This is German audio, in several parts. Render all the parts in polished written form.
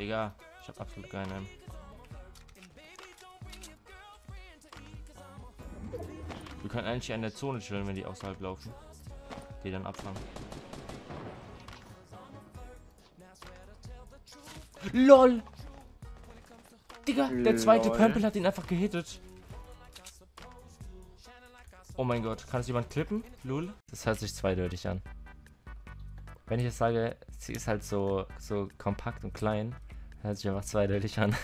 Digga, ich hab absolut keine. Wir können eigentlich an der Zone chillen, wenn die außerhalb laufen. Die dann abfangen. LOL! Digga, der zweite Pömpel hat ihn einfach gehittet. Oh mein Gott, kann es jemand klippen? Lul? Das hört sich zweideutig an. Wenn ich jetzt sage, sie ist halt so kompakt und klein, hört sich einfach zweideutig an.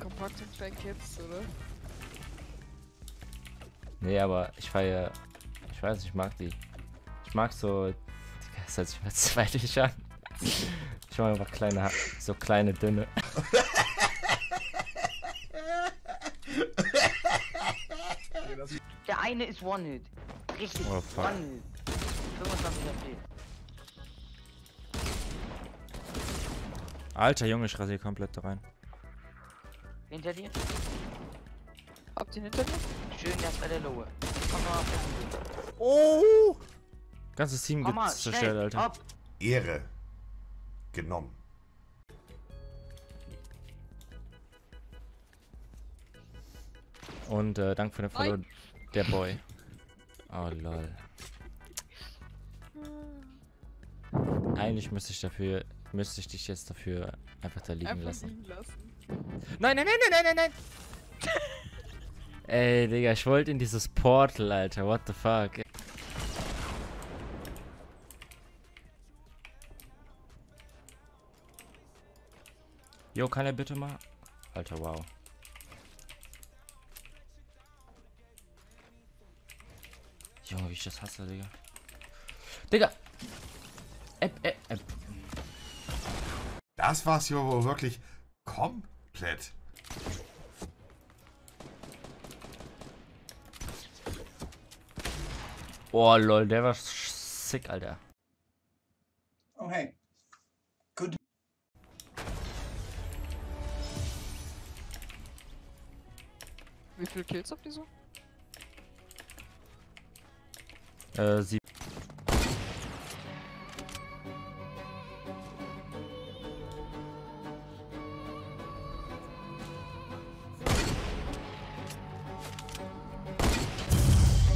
Kompakt und klein Kids, oder? Nee, aber ich feiere. Ich weiß, ich mag die. Ich mag so. Digga, das hört sich mal zweideutig an. Ich mag einfach kleine, so kleine, dünne. Der eine ist One-Hit. Richtig, oh, One-Hit. 25 HP. Alter Junge, ich rasiere komplett da rein. Hinter dir? Habt ihr hinter dir? Schön, das war der Lowe. Komm mal. Oh! Ganzes Team zerstört, Alter. Hopp. Ehre. Genommen. Und danke für den Follow, der Boy. Oh lol. Eigentlich müsste ich dich jetzt dafür einfach da liegen lassen. Nein. Ey, Digga, ich wollte in dieses Portal, Alter. What the fuck? Jo, kann er bitte mal? Alter, wow. Junge, wie ich das hasse, Digga. Digga! App. Das war's hier wohl wirklich komplett. Oh lol, der war sick, Alter. Oh hey. Good. Wie viele Kills habt ihr so? 7.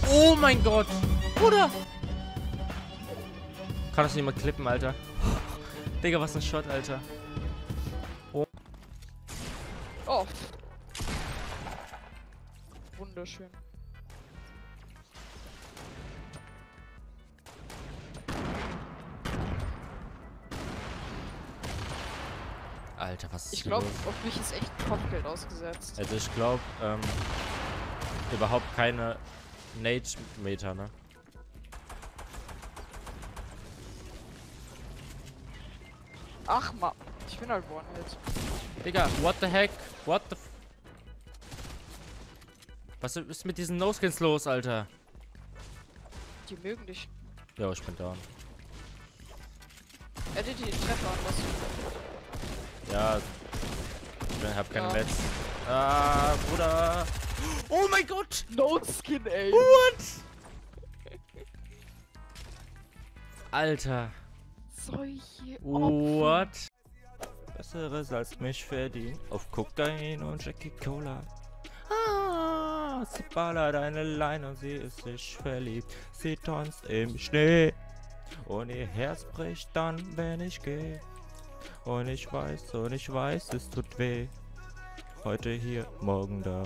Oh mein Gott! Bruder! Kann das nicht mal klippen, Alter. Digga, was ein Shot, Alter. Oh. Oh. Wunderschön. Alter, was ist das? Ich glaube, auf mich ist echt Kopfgeld ausgesetzt. Also ich glaube, überhaupt keine Nate-Meter, ne? Ach man, ich bin halt One-Hit. Digga, what the heck? What the... Was ist mit diesen No-Skins los, Alter? Die mögen dich. Ja, ich bin down. Hätte die Treffer an was? Ja, ich hab keine Mets. Ah, Bruder! Oh mein Gott! No-Skin, ey! What? Alter! Solche Opfer. What? Besseres als mich verdient. Auf Kokain und Jackie Cola. Ah, sie ballert eine Line und sie ist sich verliebt. Sie tanzt im Schnee. Und ihr Herz bricht dann, wenn ich gehe. Und ich weiß, es tut weh. Heute hier, morgen da.